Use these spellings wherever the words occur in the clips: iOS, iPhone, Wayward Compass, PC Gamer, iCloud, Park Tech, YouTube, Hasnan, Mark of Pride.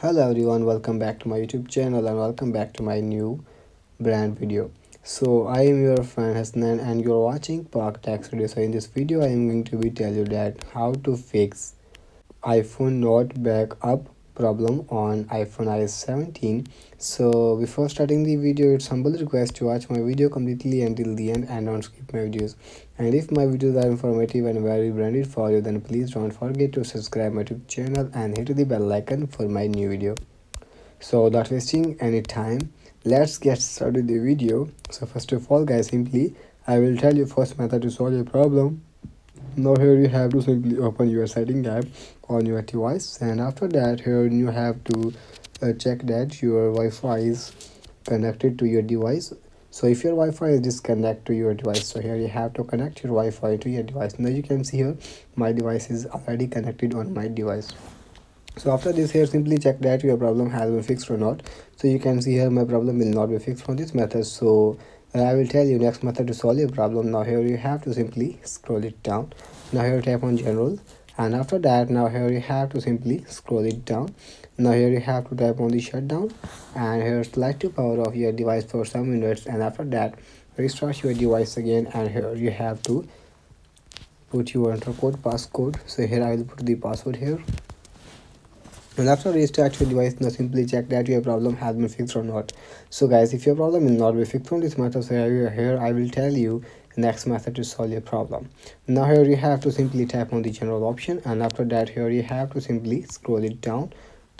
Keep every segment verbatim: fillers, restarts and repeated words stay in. Hello everyone, welcome back to my YouTube channel and welcome back to my new brand video. So I am your friend Hasnan and you are watching Park Tech video. So in this video I am going to be tell you that how to fix iPhone not backup problem on iPhone i O S seventeen. So before starting the video, it's humble request to watch my video completely until the end and don't skip my videos. And if my videos are informative and very branded for you, then please don't forget to subscribe my YouTube channel and hit the bell icon for my new video. So without wasting any time, let's get started the video. So first of all guys, simply I will tell you first method to solve your problem. Now here you have to simply open your setting app on your device, and after that here you have to uh, check that your Wi-Fi is connected to your device. So if your Wi-Fi is disconnected to your device, so here you have to connect your Wi-Fi to your device. Now you can see here my device is already connected on my device. So after this here simply check that your problem has been fixed or not. So you can see here my problem will not be fixed from this method. So Uh, I will tell you next method to solve your problem. Now here you have to simply scroll it down. Now here tap on general, and after that now here you have to simply scroll it down. Now here you have to tap on the shutdown, and here select the power of your device for some minutes, and after that restart your device again, and here you have to put your enter code passcode. So here I will put the password here. And after restart your device, now simply check that your problem has been fixed or not. So guys, if your problem will not be fixed from this method, so here I will tell you next method to solve your problem. Now here you have to simply tap on the general option, and after that here you have to simply scroll it down,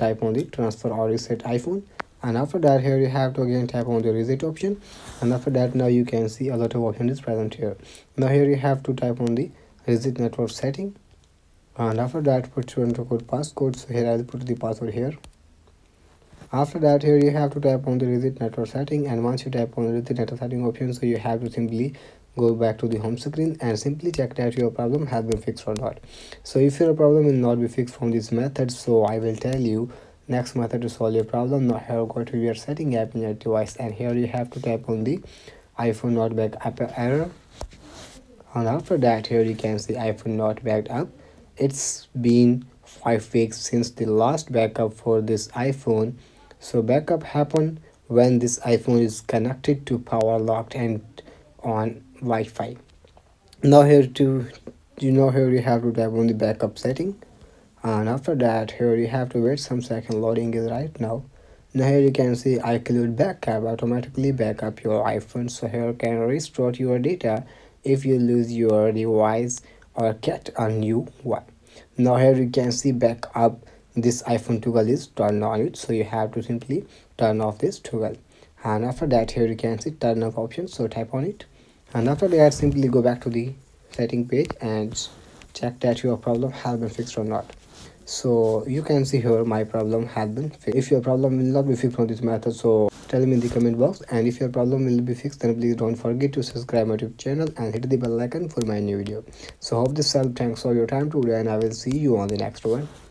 type on the transfer or reset iPhone, and after that here you have to again tap on the reset option, and after that now you can see a lot of options is present here. Now here you have to type on the reset network setting, and after that put your enter code passcode. So here I will put the password here. After that here you have to tap on the reset network setting, and once you tap on the reset network setting option, so you have to simply go back to the home screen and simply check that your problem has been fixed or not. So if your problem will not be fixed from this method, so I will tell you next method to solve your problem. Now here go to your setting app in your device, and here you have to tap on the iPhone not backup error, and after that here you can see iPhone not backed up. It's been five weeks since the last backup for this iPhone. So backup happen when this iPhone is connected to power locked and on Wi-Fi. Now here to you know here you have to tap on the backup setting, and after that here you have to wait some second. Loading is right now. Now here you can see iCloud backup automatically back up your iPhone. So here you can restore your data if you lose your device or get a new one. Now here you can see back up this iPhone toggle is turned on it, so you have to simply turn off this toggle, and after that here you can see turn off option, so tap on it, and after that simply go back to the setting page and check that your problem has been fixed or not. So you can see here my problem has been fixed. If your problem will not be fixed from this method, so tell me in the comment box, and if your problem will be fixed, then please don't forget to subscribe my YouTube channel and hit the bell icon for my new video. So hope this helped. Thanks for your time today, and I will see you on the next one.